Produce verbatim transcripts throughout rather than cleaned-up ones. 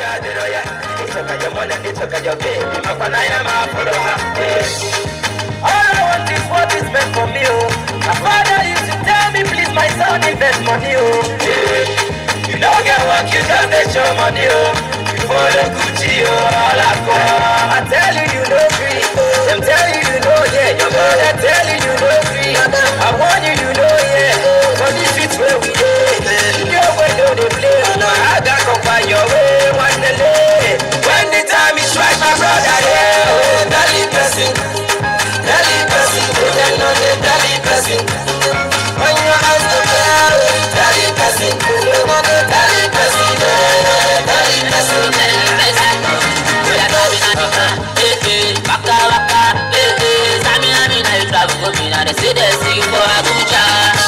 All I want is what is meant for me. My father used to tell me, please, my son, invest money. You don't get work, you just get your money. You follow Gucci, all I call. I tell you, you know free. Them tell you, you know, yeah. Your mother tell you, you know free. I want you, you know, yeah. But this is where we live. Your way, don't they play. I got to find your way. One day, when the time is right, my brother, yeah. Daily person, daily person, they know the daily person. When your eyes are there, daily person, they know the daily person, daily person, daily person. We are going to be waka waka, Sami Ami na you travel go me na they say they see you for Abuja.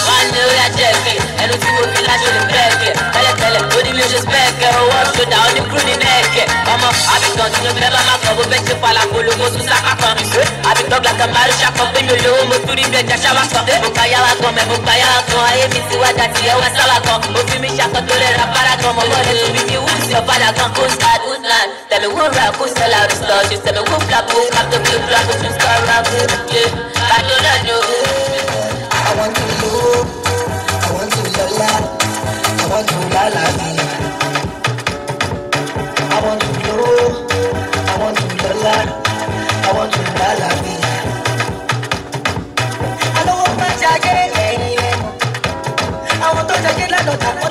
One day we are checking, and we see we feel like we breaking. Tell tell them, don't even respect. Walk you down the crew neck. Avec quand tu ne me la main, vous faites pas la boule, vous sous la capote. Avec donc la camarade, chaque fois que le homme tout dit bien, chaque fois que vous caillez la gomme, vous caillez la gomme, et puis si vous êtes à dire, vous êtes à la gomme, vous fumez chaque fois que le rapparagon, vous voulez le bimbi, vous êtes à la gomme, vous êtes à la gomme, vous êtes à la gomme, vous êtes à la gomme, vous êtes à la gomme, vous êtes à la gomme, vous êtes à la gomme, vous êtes à la gomme, I want to love, I want to love, I want to love, love. I want to know, I want to be alive, I want to be alive. I don't want to take it anymore. I want to take it like no time.